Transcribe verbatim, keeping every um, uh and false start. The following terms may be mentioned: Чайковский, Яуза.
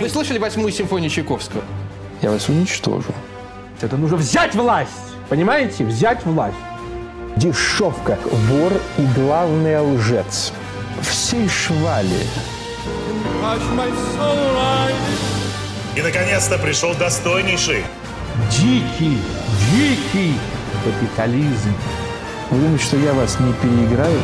Вы слышали восьмую симфонию Чайковского? Я вас уничтожу. Это нужно взять власть! Понимаете? Взять власть. Дешевка, вор и, главное, лжец. Всей швали. И, наконец-то, пришел достойнейший. Дикий, дикий капитализм. Вы думаете, что я вас не переиграю?